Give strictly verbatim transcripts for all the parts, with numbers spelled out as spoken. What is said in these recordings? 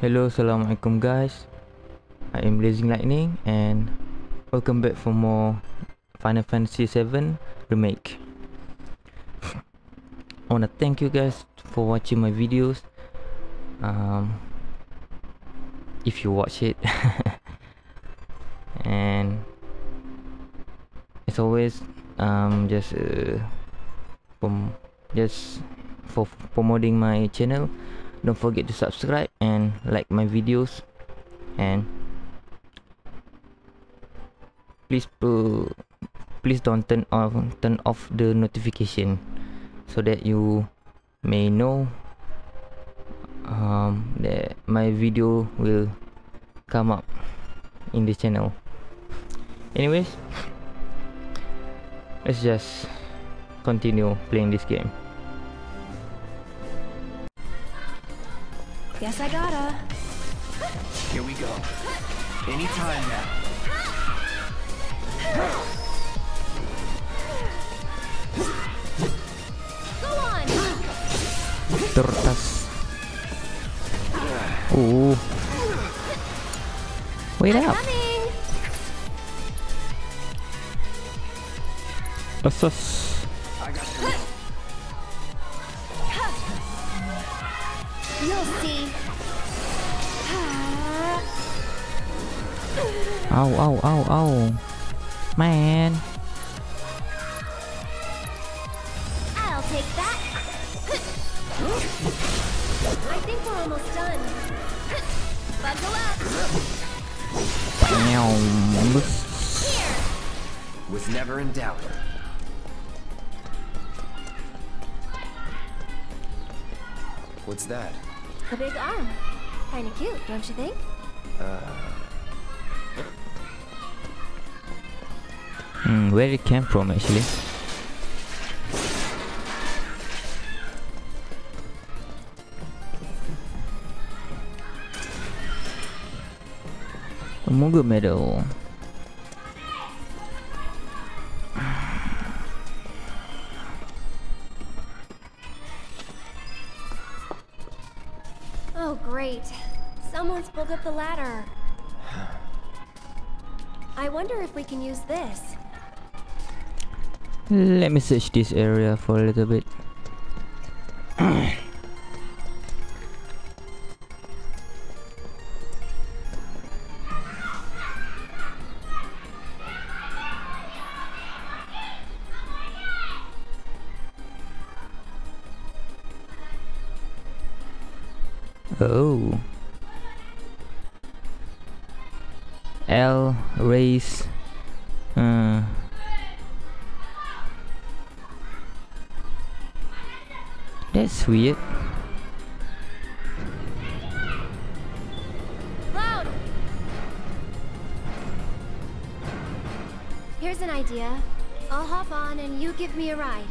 Hello, Assalamualaikum guys. I am Blazing Lightning and welcome back for more Final Fantasy seven Remake. I wanna thank you guys for watching my videos. Um, if you watch it, and as always, um, just uh, from just for promoting my channel. Don't forget to subscribe and like my videos, and please uh, please don't turn off turn off the notification so that you may know um, that my video will come up in this channel. Anyways, let's just continue playing this game. Yes, I gotta. Here we go. Any time now. Go on. Tertas. Ooh. Wait I'm up. Coming. Assess. I got you. You'll see. Ow, ow, ow, ow. Man. I'll take that. I think we're almost done. Buckle up. Here. Was never in doubt. What's that? A big arm. Kinda cute, don't you think? Uh. Hmm, where it came from actually. A Mungo medal. Oh great, someone's pulled up the ladder. I wonder if we can use this. Let me search this area for a little bit. Oh, L race. Uh. That's weird. Cloud. Here's an idea. I'll hop on and you give me a ride.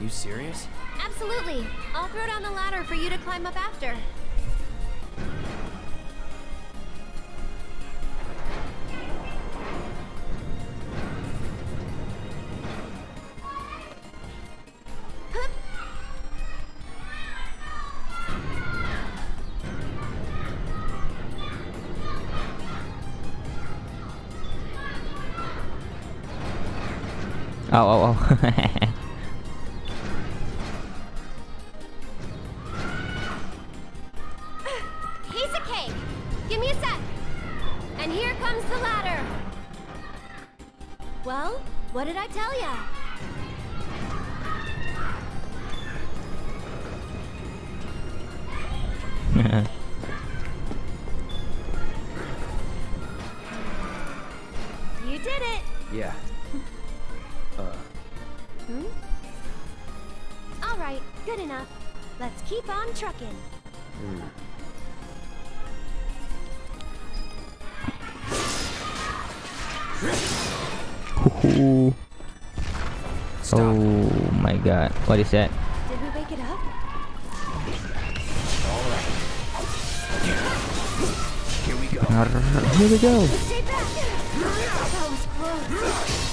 You serious? Absolutely. I'll throw down the ladder for you to climb up after. Oh, oh, oh. Piece of cake. Give me a sec. And here comes the ladder. Well, what did I tell ya? You did it. Yeah. Hmm? Alright, good enough. Let's keep on trucking. Mm. Oh. Oh my god, what is that? Did we wake it up? Alright. Here we go. Here we go. Stay back. That was gross.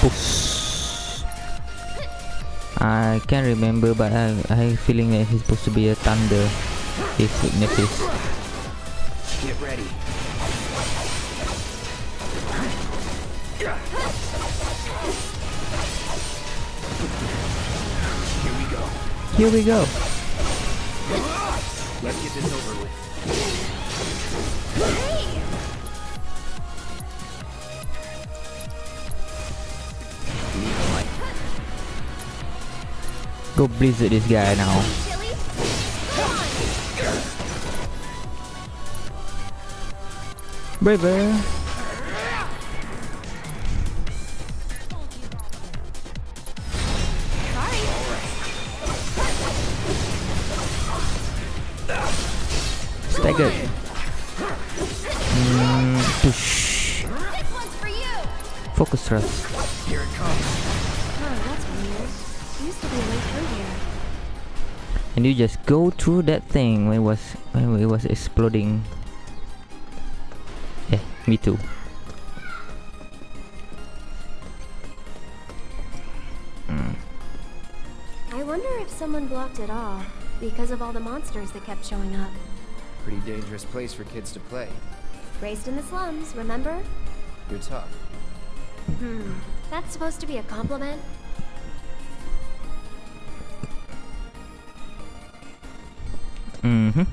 Push. I can't remember, but I I have a feeling that it's supposed to be a thunder. His weaknesses. Get ready. Here we go. Here we go. Let's get this over with. Hey! Go blizzard this guy now. Bye bye. Staggered. Mm, push. Focus thrust. Here it comes. Oh, that's weird. It used to be way through here. And you just go through that thing when it was when it was exploding. Yeah, me too. Mm. I wonder if someone blocked it all because of all the monsters that kept showing up. Pretty dangerous place for kids to play. Raised in the slums, remember? You're tough. Hmm, that's supposed to be a compliment? Mm-hmm.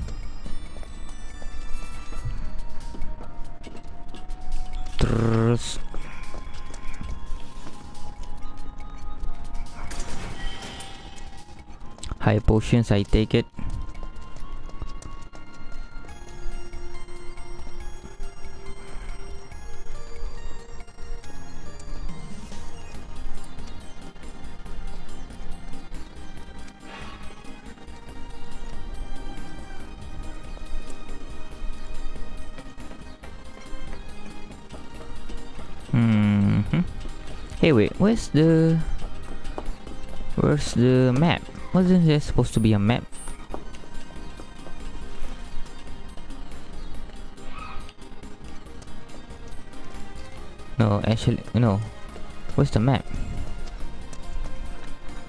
Terus. High potions, I take it. Hey, wait, where's the where's the map? Wasn't there supposed to be a map? No, actually, no. Where's the map?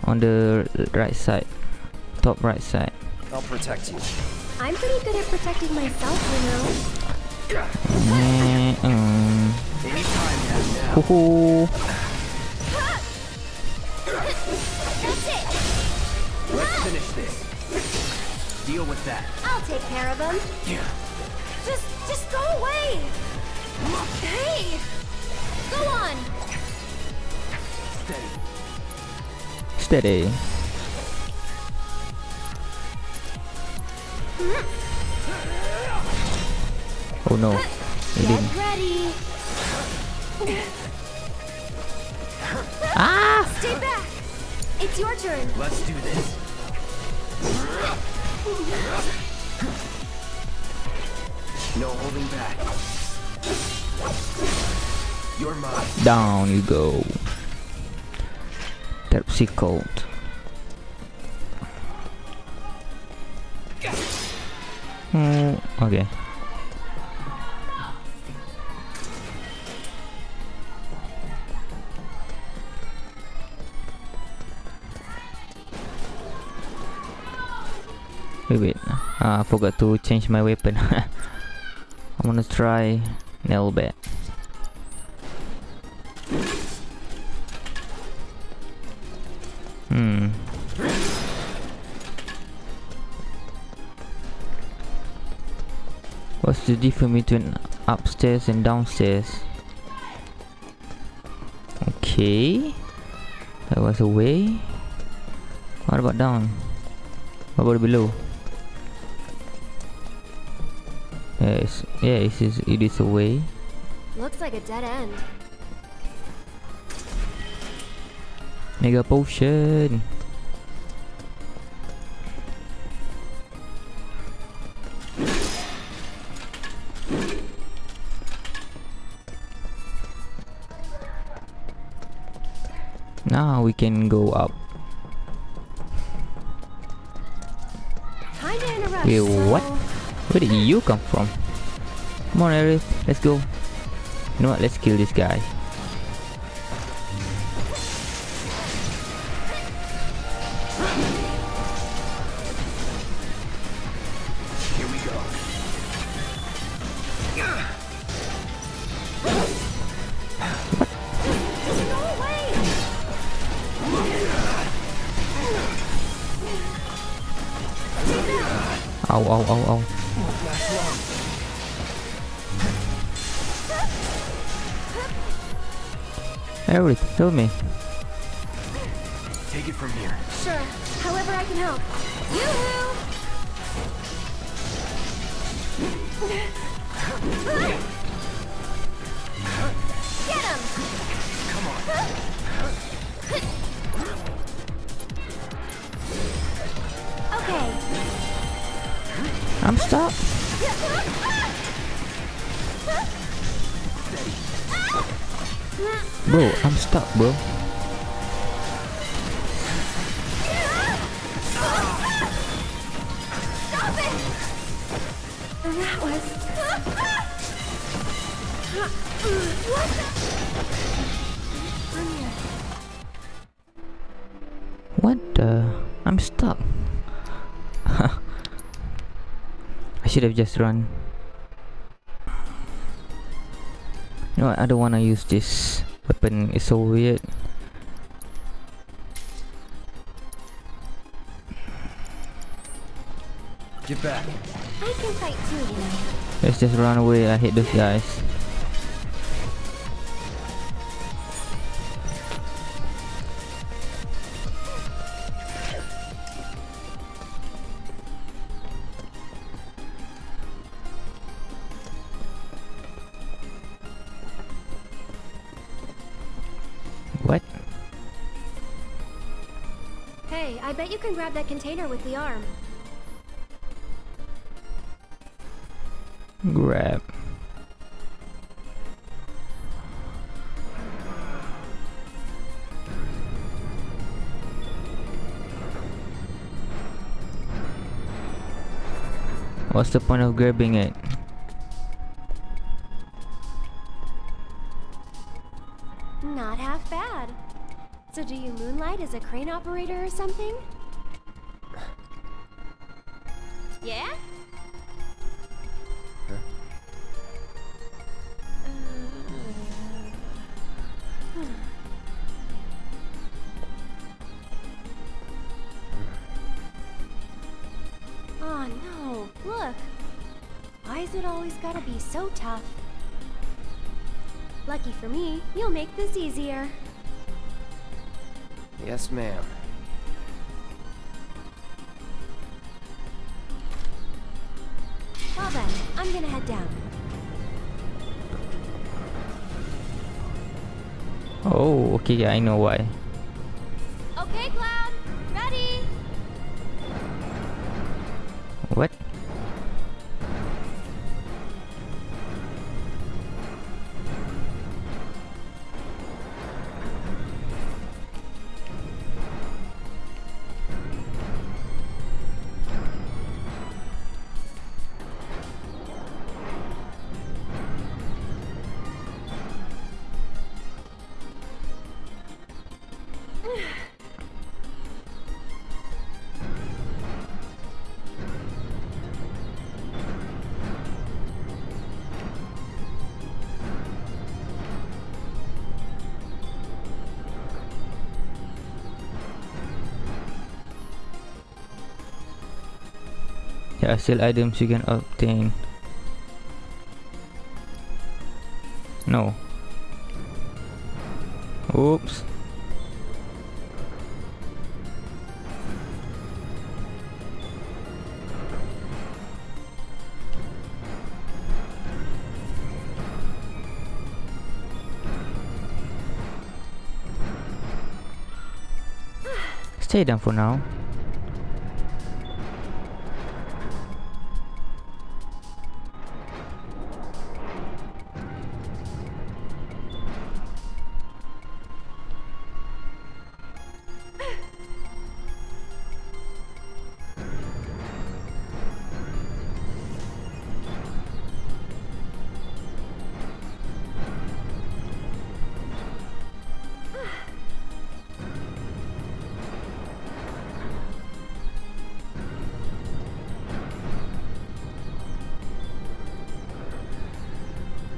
On the right side, top right side. I'll protect you. I'm pretty good at protecting myself, you know. Mm, um. Ho ho. Finish this. Deal with that. I'll take care of him. Yeah. Just, just go away. Hey, go on. Steady. Steady. Oh no. It didn't. Get ready. Ah! Stay back. It's your turn. Let's do this. No holding back. You're mine. Down you go. Tepsi cold. Hmm. Okay. Wait, wait. Ah, I forgot to change my weapon. I'm gonna try nail bat. Hmm. What's the difference between upstairs and downstairs? Okay. That was a way. What about down? What about below? Yes, yeah, it is, it is a way. Looks like a dead end. Mega potion. Now we can go up. Wait, what? Where did you come from? Come on, Aerith, let's go. You know what? Let's kill this guy. Here we go. ow, ow, ow. Aerith, kill me. Take it from here. Sure. However I can help. Yoo-hoo! Get him! Come on. Okay. I'm stuck. Bro, I'm stuck, bro. Stop it! And that was... What the? I'm stuck. I should have just run. No, I don't want to use this weapon. It's so weird. Get back. I can fight too. Let's just run away. I hate those guys. What? Hey, I bet you can grab that container with the arm. Grab. What's the point of grabbing it? So do you moonlight as a crane operator or something? Yeah? Huh? Uh, hmm. Oh no, look! Why is it always gotta be so tough? Lucky for me, you'll make this easier. Yes, ma'am. Well then, I'm gonna head down. Oh, okay, yeah, I know why. Okay, Cloud, ready? What? There are still items you can obtain. No. Oops. Stay down for now.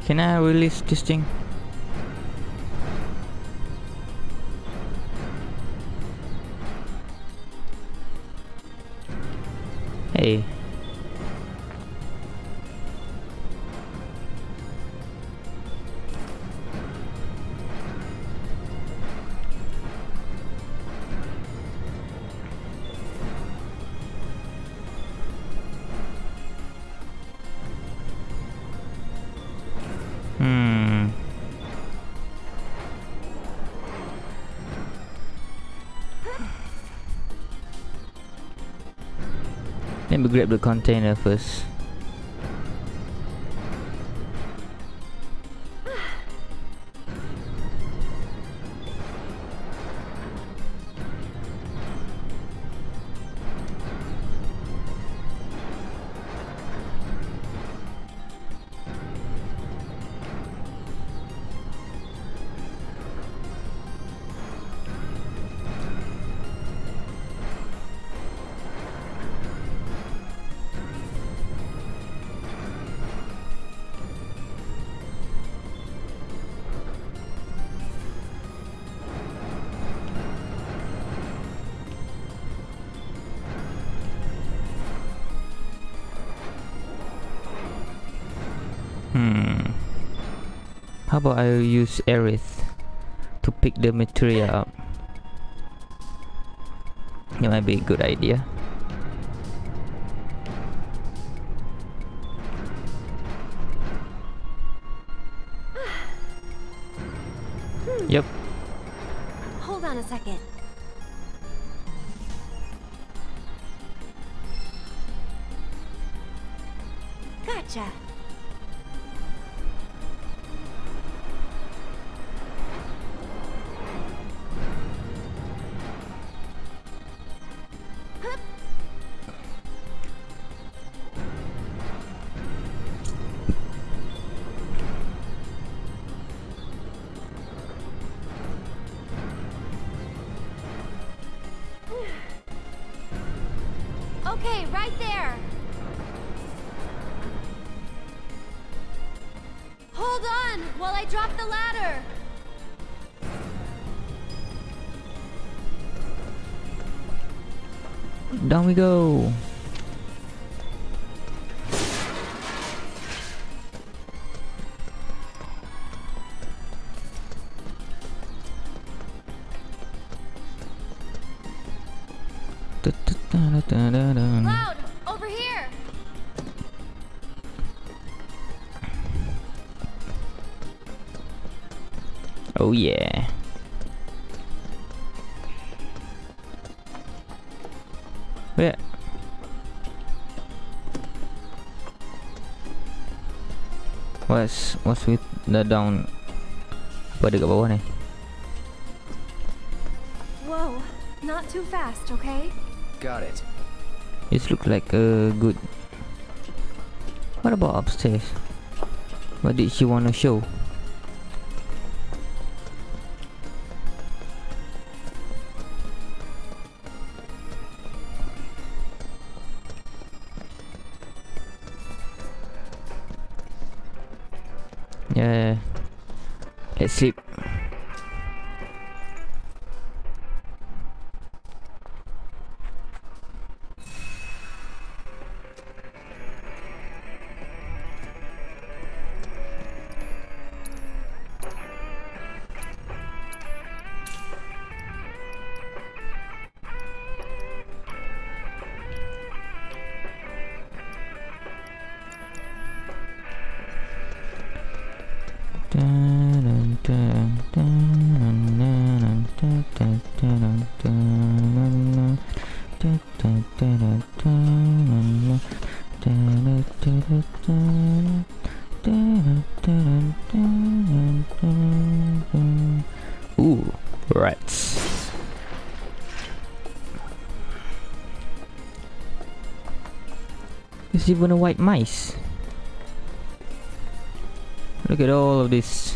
Can I release this thing? Hey. Hmm. Let me grab the container first. Hmm. How about I use Aerith to pick the material up? That might be a good idea. Yep. Hold on a second. Gotcha. Okay, right there. Hold on while I drop the ladder. Down we go. Cloud, over here. Oh yeah. Where? What's what's with the down? Apa dekat bawah ni? Whoa, not too fast, okay? Got it. This looks like a good. What about upstairs? What did she want to show? Yeah, let's sleep. Ooh, rats. There's even a white mice. Look at all of this.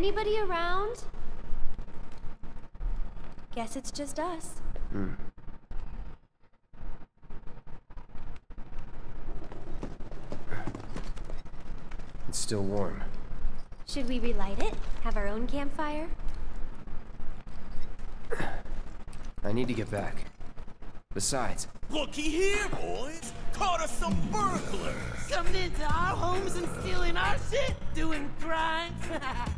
Anybody around? Guess it's just us. Mm. still warm. Should we relight it? Have our own campfire? I need to get back. Besides... Looky here, boys! Caught us some burglars! Coming into our homes and stealing our shit? Doing crimes?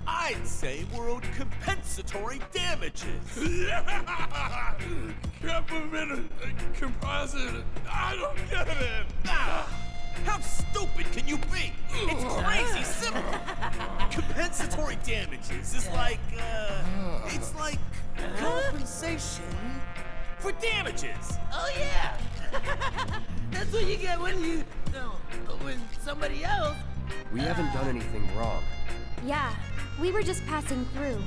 I'd say we're owed compensatory damages! Government composite... I don't get it! Ah. How stupid can you be? It's crazy simple. Compensatory damages is like, uh, it's like compensation for damages. Oh yeah, that's what you get when you, no, when somebody else. We uh, haven't done anything wrong. Yeah, we were just passing through.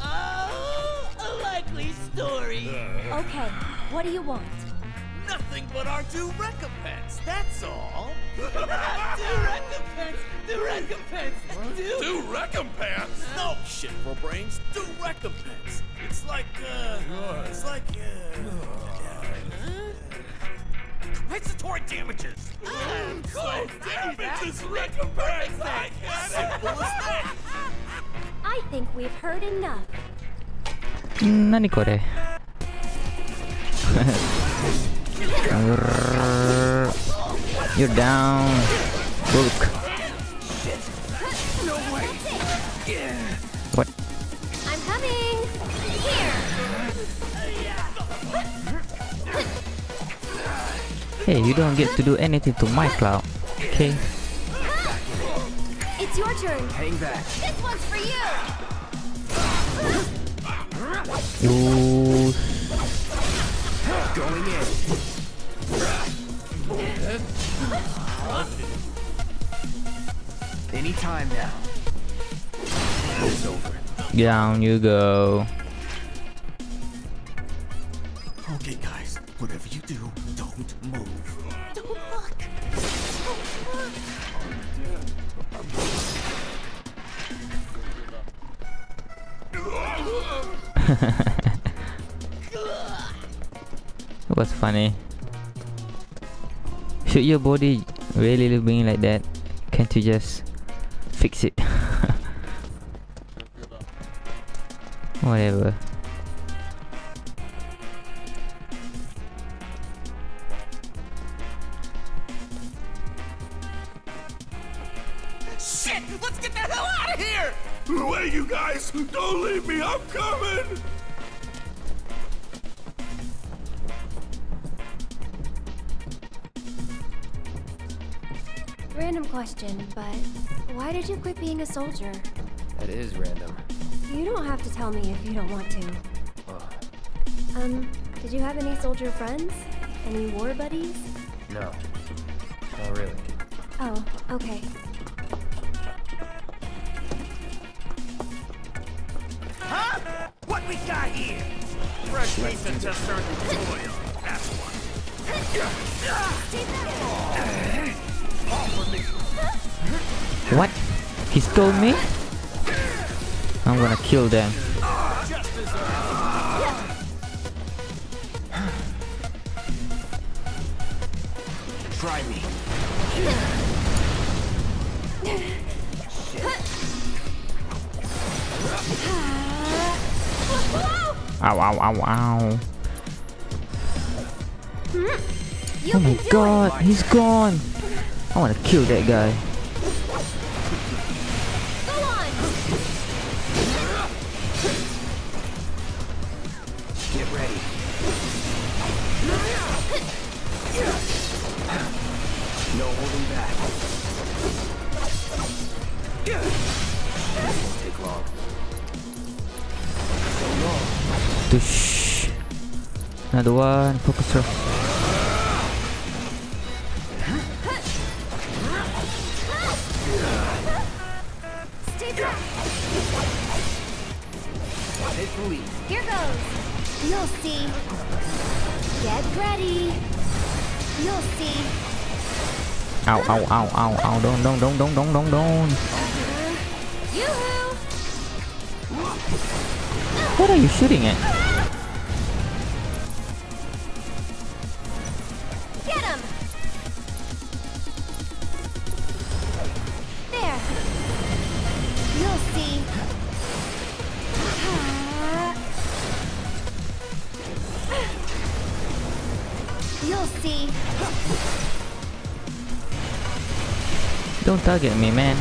Oh, a likely story. Uh. Okay, what do you want? Nothing but our due recompense, that's all. Due recompense, due recompense, due... Due recompense? No, shitful brains, due recompense. It's like, uh, it's like, uh... compensatory damages. Oh, of course. So damages, recompense, I get it. I think we've heard enough. Nani kore? You're down, Book. What? I'm coming. Here. Hey, you don't get to do anything to my Cloud, okay? It's your turn. Hang back. This one's for you. You. Going in. Any time now. It's over. Down you go. Okay, guys. Whatever you do, don't move. Don't look. Don't look. It was funny. Should your body really look being like that? Can't you just fix it? Whatever. Shit! Let's get the hell out of here! Away, you guys! Don't leave me! I'm coming! Random question, but why did you quit being a soldier? That is random. You don't have to tell me if you don't want to. Oh. Um, did you have any soldier friends? Any war buddies? No. Not really. Oh, okay. Huh? What we got here? Fresh meat that just started to boil. That's what. What? He stole me? I'm gonna kill them. Try me. Ow, ow, ow, ow. Oh my god, he's gone. I want to kill that guy. Go on. Get ready. No holding back. This won't take long. So long. Tush. Another one. Focus her. Here goes. You'll see. Get ready. You'll see. Ow, ow, ow, ow, ow. Don't, don't, don't, don't, don't, don't, don't. What are you shooting at? Get him. There. You'll see. Don't target me, man.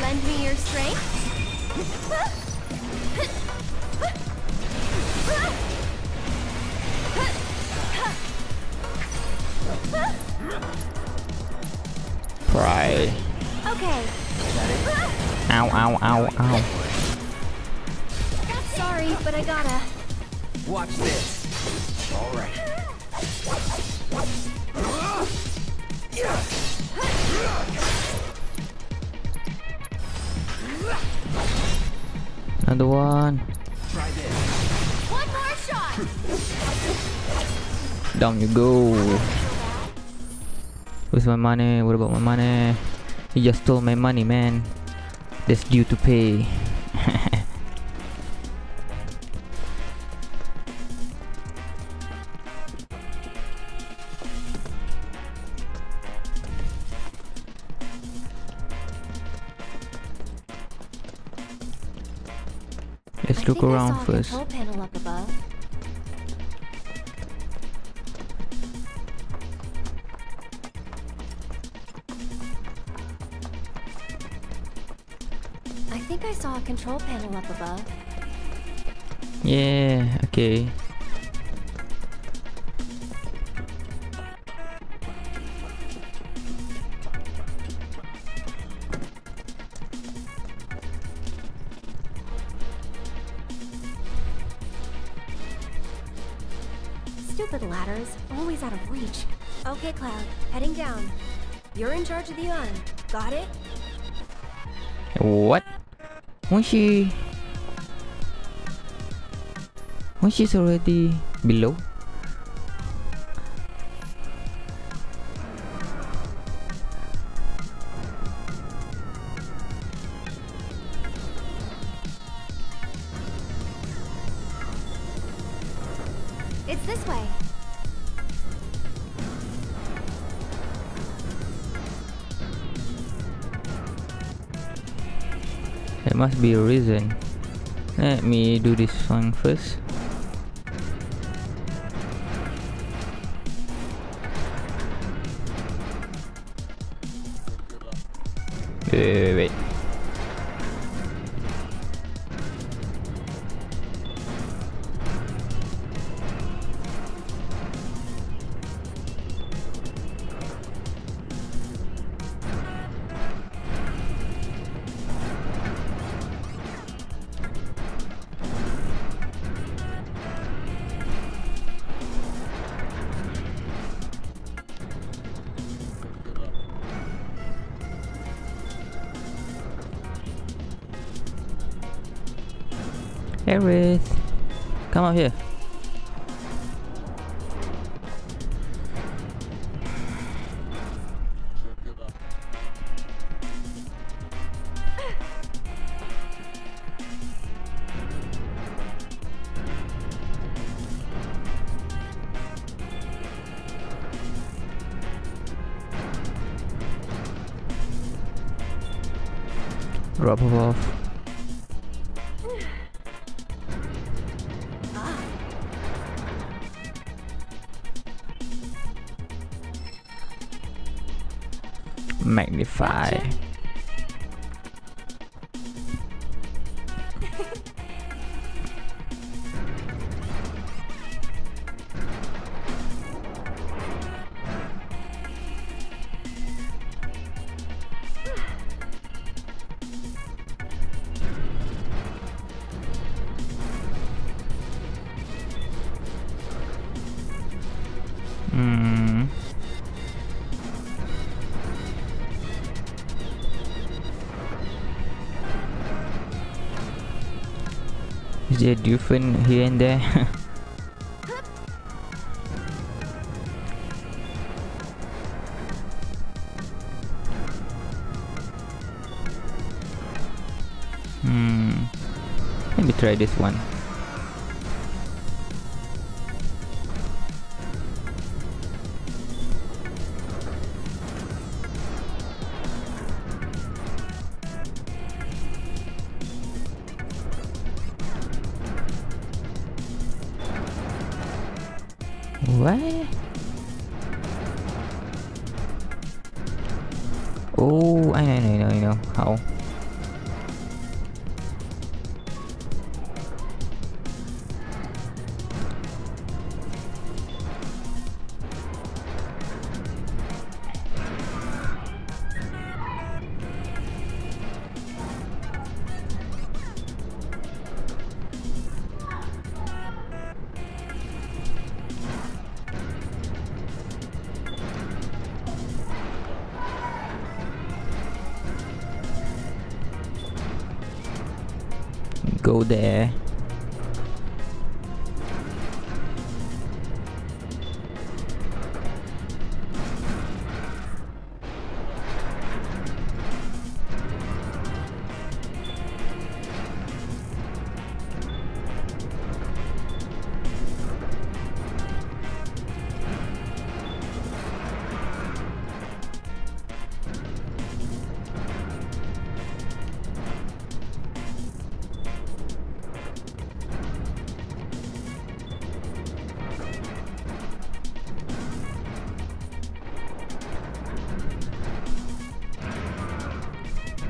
Lend me your strength. Cry. Okay. Ow, ow, ow, ow. Sorry, but I gotta. Watch this. All right. Another one. Try this. One more shot. Down you go. Where's my money? What about my money? He just stole my money, man. That's due to pay. Let's look around first. I think I saw a control panel up above. Yeah, okay. Stupid ladders, always out of reach. Okay, Cloud, heading down. You're in charge of the arm. Got it? What? When she, when she's already below. It's this way. There must be a reason. Let me do this one first. Wait, wait, wait. Aerith, come up here. Drop her off. Magnify. Gotcha. Is there different here and there? hmm. Let me try this one. What? Oh, I know, I know, I know, I know. How? Go there.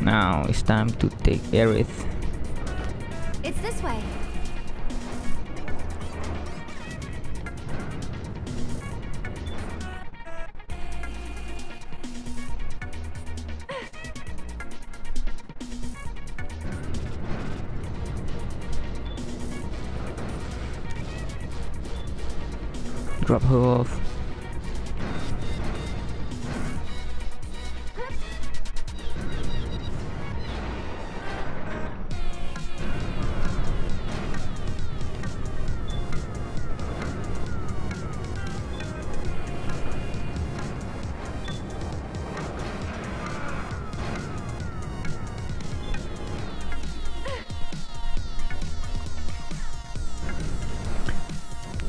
Now it's time to take Aerith. It's this way. Drop her off.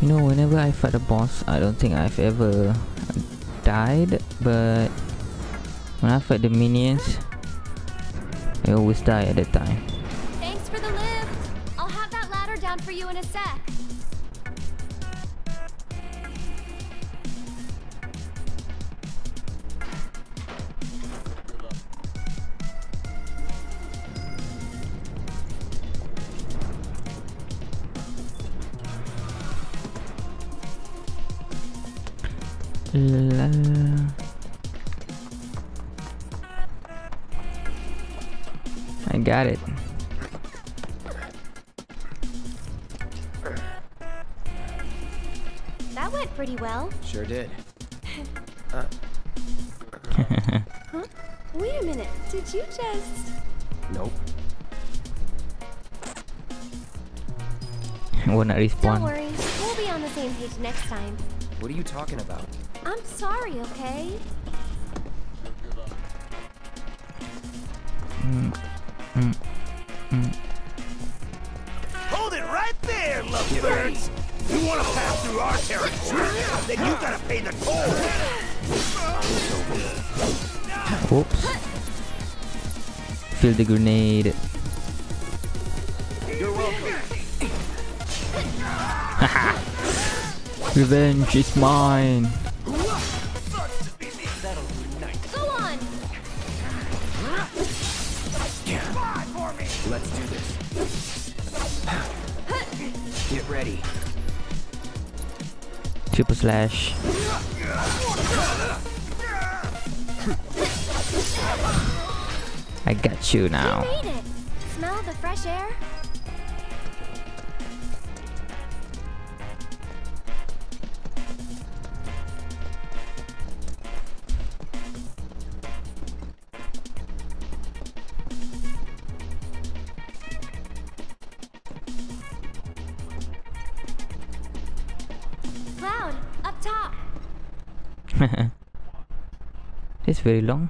You know, whenever I fight a boss, I don't think I've ever died, but when I fight the minions, I always die at that time. Thanks for the lift! I'll have that ladder down for you in a sec. La. I got it. That went pretty well. Sure did. uh. Huh? Wait a minute. Did you just... Nope. I will not respond. Don't worry. We'll be on the same page next time. What are you talking about? I'm sorry, okay? Mm, mm, mm. Hold it right there, lovebirds! You want to pass through our territory, then you gotta pay the toll! Oops. Feel the grenade. You're welcome. Haha! Revenge is mine! Let's do this. Get ready. Triple slash. I got you now. You made it. Smell the fresh air? Cloud, up top. It's very long.